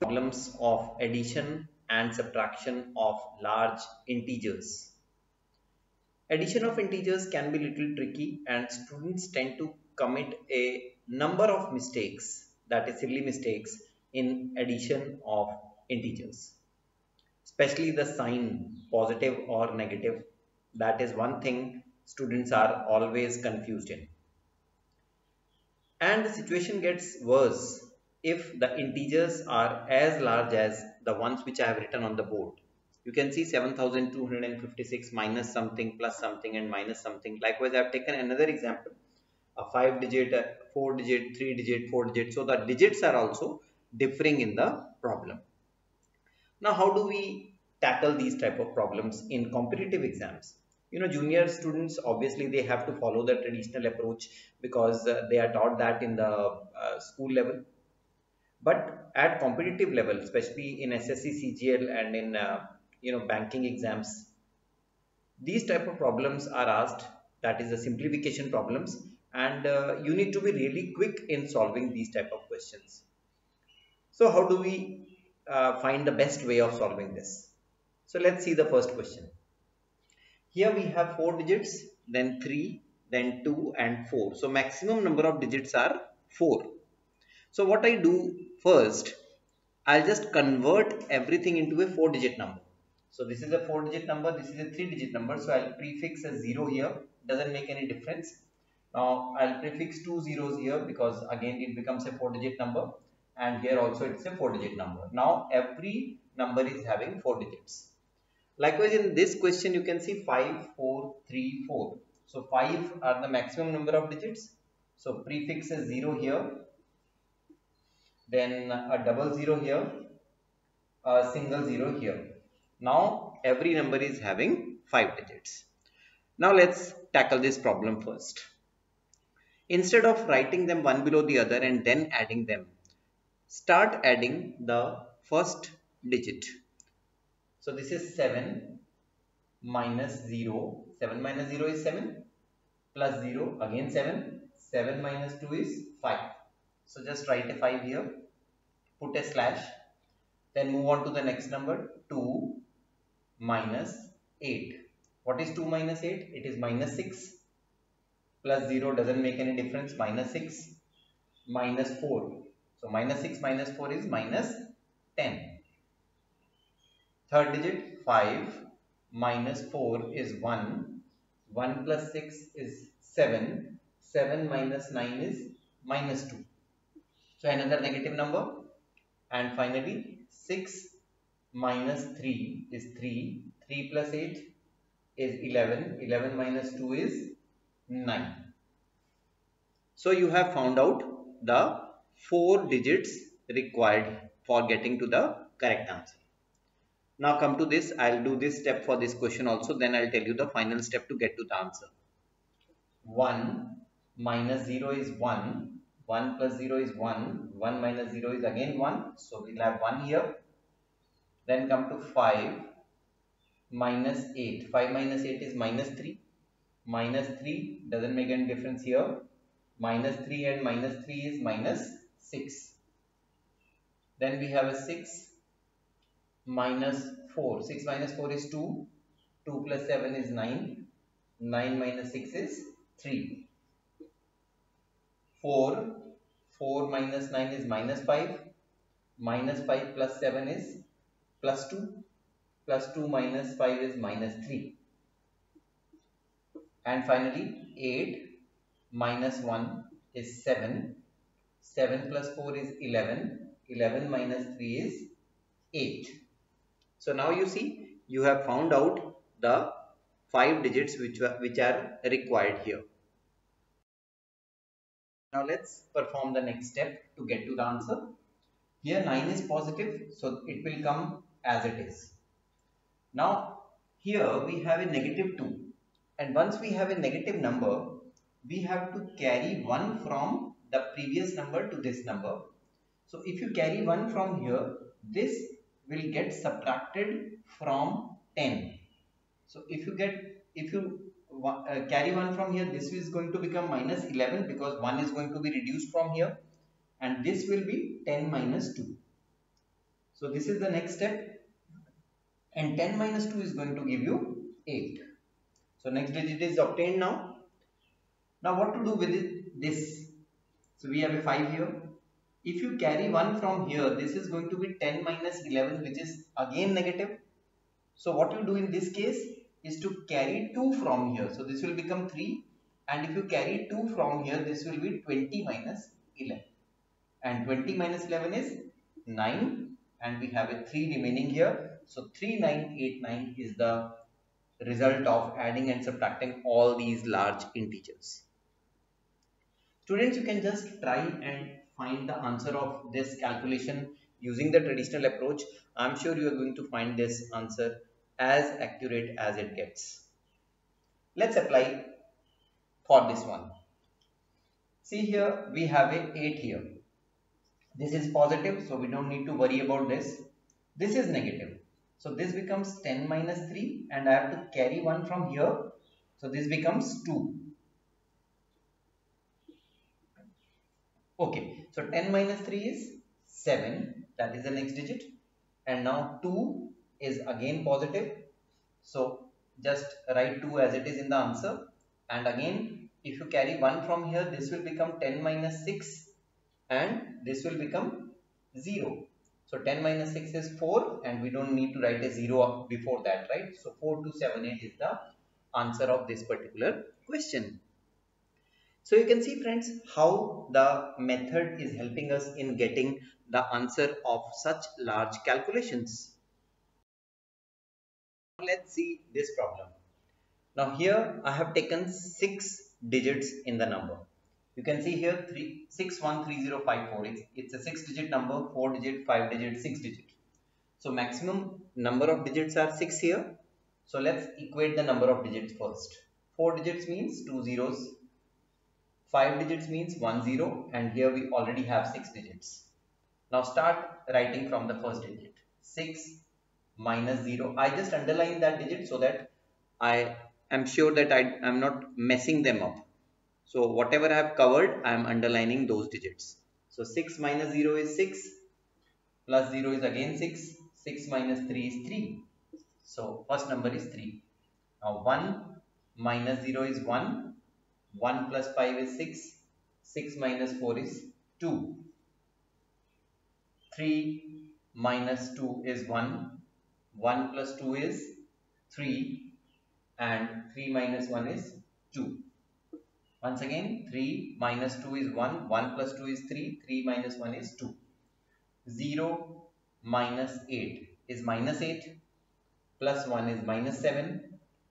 problems of addition and subtraction of large integers. Addition of integers can be a little tricky and students tend to commit a number of mistakes, that is silly mistakes, in addition of integers, especially the sign positive or negative. That is one thing students are always confused in. And the situation gets worse if the integers are as large as the ones which I have written on the board. You can see 7,256 minus something, plus something and minus something. Likewise, I have taken another example, a 5-digit, a 4-digit, 3-digit, 4-digit. So the digits are also differing in the problem. Now, how do we tackle these type of problems in competitive exams? You know, junior students, obviously they have to follow the traditional approach because they are taught that in the school level. But at competitive level, especially in SSC, CGL and in banking exams, these type of problems are asked, that is the simplification problems, and you need to be really quick in solving these type of questions. So how do we find the best way of solving this? So let's see the first question. Here we have 4 digits, then 3, then 2 and 4. So maximum number of digits are 4. So what I do first, I'll just convert everything into a 4-digit number. So this is a 4-digit number, this is a 3-digit number. So I'll prefix a 0 here, doesn't make any difference. Now I'll prefix 2 zeros here because again it becomes a 4-digit number. And here also it's a 4-digit number. Now every number is having 4 digits. Likewise, in this question you can see 5, 4, 3, 4. So 5 are the maximum number of digits. So prefix is 0 here. Then a double 0 here. A single 0 here. Now every number is having 5 digits. Now let's tackle this problem first. Instead of writing them one below the other and then adding them, start adding the first digit. So this is 7 minus 0. 7 minus 0 is 7, plus 0 again 7. 7 minus 2 is 5. So just write a 5 here, put a slash, then move on to the next number, 2 minus 8. What is 2 minus 8? It is minus 6, plus 0 doesn't make any difference, minus 6, minus 4. So minus 6 minus 4 is minus 10. Third digit 5 minus 4 is 1. 1 plus 6 is 7. 7 minus 9 is minus 2. So another negative number. And finally 6 minus 3 is 3. 3 plus 8 is 11. 11 minus 2 is 9. So you have found out the 4 digits required for getting to the correct answer. Now come to this. I'll do this step for this question also. Then I'll tell you the final step to get to the answer. 1 minus 0 is 1. 1 plus 0 is 1. 1 minus 0 is again 1. So we'll have 1 here. Then come to 5 minus 8. 5 minus 8 is minus 3. Minus 3 doesn't make any difference here. Minus 3 and minus 3 is minus 6. Then we have a 6 minus 4. 6 minus 4 is 2. 2 plus 7 is 9. 9 minus 6 is 3. 4. 4 minus 9 is minus 5. Minus 5 plus 7 is plus 2. Plus 2 minus 5 is minus 3. And finally 8 minus 1 is 7. 7 plus 4 is 11, 11 minus 3 is 8. So now you see, you have found out the 5 digits which are required here. Now let's perform the next step to get to the answer. Here 9 is positive, so it will come as it is. Now here we have a negative 2, and once we have a negative number, we have to carry 1 from the previous number to this number. So if you carry 1 from here, this will get subtracted from 10. So if you carry 1 from here, this is going to become minus 11 because 1 is going to be reduced from here, and this will be 10 minus 2. So this is the next step, and 10 minus 2 is going to give you 8. So next digit is obtained now. Now what to do with it, this? So we have a 5 here. If you carry 1 from here, this is going to be 10 minus 11, which is again negative. So what you do in this case is to carry 2 from here. So this will become 3. And if you carry 2 from here, this will be 20 minus 11. And 20 minus 11 is 9. And we have a 3 remaining here. So 3989 is the result of adding and subtracting all these large integers. Students, you can just try and find the answer of this calculation using the traditional approach. I'm sure you are going to find this answer as accurate as it gets. Let's apply for this one. See here, we have a 8 here. This is positive, so we don't need to worry about this. This is negative. So this becomes 10 minus 3, and I have to carry 1 from here. So this becomes 2. Okay, so 10 minus 3 is 7. That is the next digit. And now 2 is again positive. So just write 2 as it is in the answer. And again, if you carry 1 from here, this will become 10 minus 6. And this will become 0. So 10 minus 6 is 4. And we don't need to write a 0 up before that, right? So 4278 is the answer of this particular question. So you can see, friends, how the method is helping us in getting the answer of such large calculations. Let's see this problem. Now here I have taken 6 digits in the number. You can see here 613054. It's a 6-digit number, 4-digit, 5-digit, 6-digit. So maximum number of digits are 6 here. So let's equate the number of digits first. 4 digits means 2 zeros. 5 digits means 10, and here we already have 6 digits. Now start writing from the first digit. 6 minus 0. I just underline that digit so that I am sure that I am not messing them up. So whatever I have covered, I am underlining those digits. So 6 minus 0 is 6, plus 0 is again 6, 6 minus 3 is 3. So first number is 3. Now 1 minus 0 is 1. 1 plus 5 is 6, 6 minus 4 is 2, 3 minus 2 is 1, 1 plus 2 is 3, and 3 minus 1 is 2. Once again, 3 minus 2 is 1, 1 plus 2 is 3, 3 minus 1 is 2. 0 minus 8 is minus 8, plus 1 is minus 7,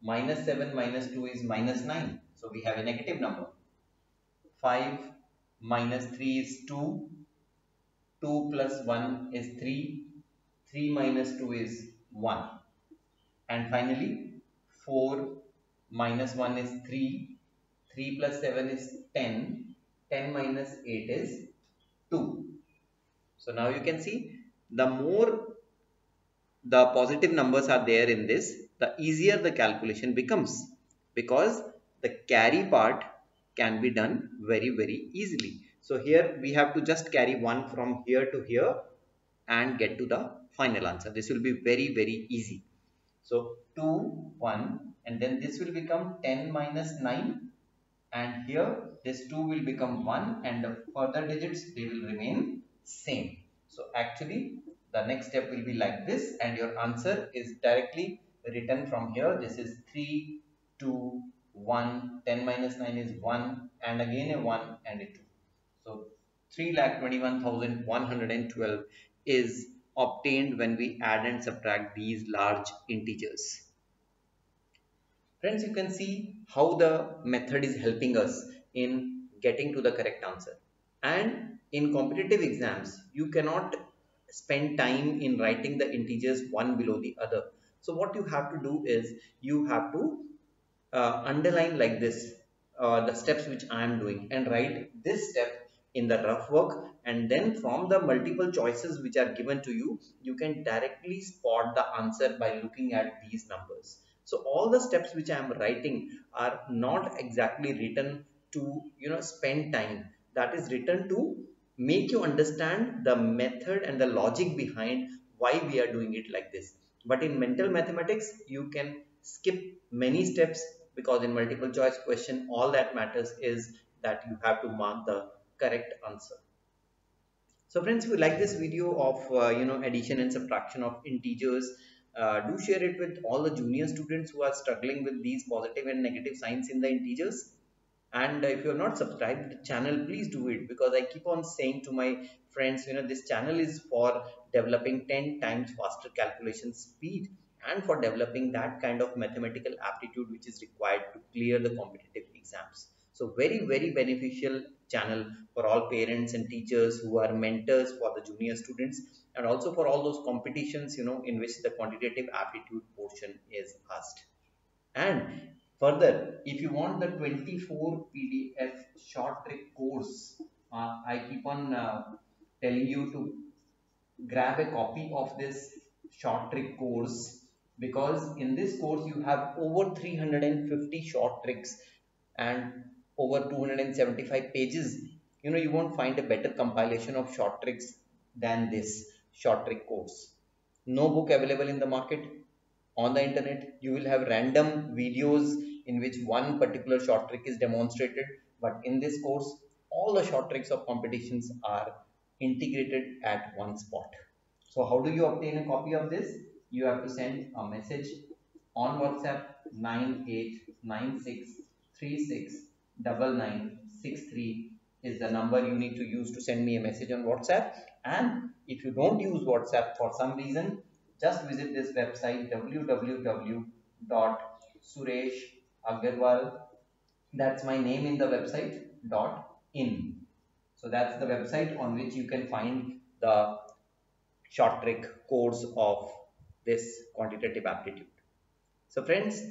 minus 7 minus 2 is minus 9. So we have a negative number. 5 minus 3 is 2. 2 plus 1 is 3. 3 minus 2 is 1. And finally, 4 minus 1 is 3. 3 plus 7 is 10. 10 minus 8 is 2. So now you can see, the more the positive numbers are there in this, the easier the calculation becomes, because the carry part can be done very, very easily. So here we have to just carry 1 from here to here and get to the final answer. This will be very, very easy. So 2, 1, and then this will become 10 minus 9. And here this 2 will become 1, and the further digits, they will remain same. So actually the next step will be like this, and your answer is directly written from here. This is 3, 2, 1, 10 minus 9 is 1, and again a 1 and a 2. So 3,21,112 is obtained when we add and subtract these large integers. Friends, you can see how the method is helping us in getting to the correct answer. And in competitive exams, you cannot spend time in writing the integers one below the other. So what you have to do is you have to underline like this the steps which I am doing, and write this step in the rough work, and then from the multiple choices which are given to you, you can directly spot the answer by looking at these numbers. So all the steps which I am writing are not exactly written to spend time. That is written to make you understand the method and the logic behind why we are doing it like this. But in mental mathematics, you can skip many steps, because in multiple choice question, all that matters is that you have to mark the correct answer. So friends, if you like this video of addition and subtraction of integers, do share it with all the junior students who are struggling with these positive and negative signs in the integers. And if you are not subscribed to the channel, please do it, because I keep on saying to my friends, this channel is for developing 10 times faster calculation speed and for developing that kind of mathematical aptitude which is required to clear the competitive exams. So very, very beneficial channel for all parents and teachers who are mentors for the junior students, and also for all those competitions, in which the quantitative aptitude portion is asked. And further, if you want the 24 PDF short trick course, I keep on telling you to grab a copy of this short trick course, because in this course you have over 350 short tricks and over 275 pages. You won't find a better compilation of short tricks than this short trick course. No book available in the market. On the internet, you will have random videos in which one particular short trick is demonstrated, but in this course, all the short tricks of competitions are integrated at one spot. So how do you obtain a copy of this? You have to send a message on WhatsApp 9896369963 is the number you need to use to send me a message on WhatsApp. And if you don't use WhatsApp for some reason, just visit this website www.sureshagarwal, that's my name in the website, .in. So that's the website on which you can find the short trick course of this quantitative aptitude. So friends,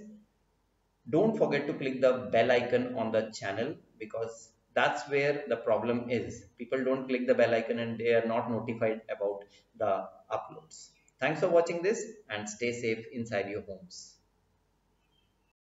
don't forget to click the bell icon on the channel, because that's where the problem is. People don't click the bell icon and they are not notified about the uploads. Thanks for watching this, and stay safe inside your homes.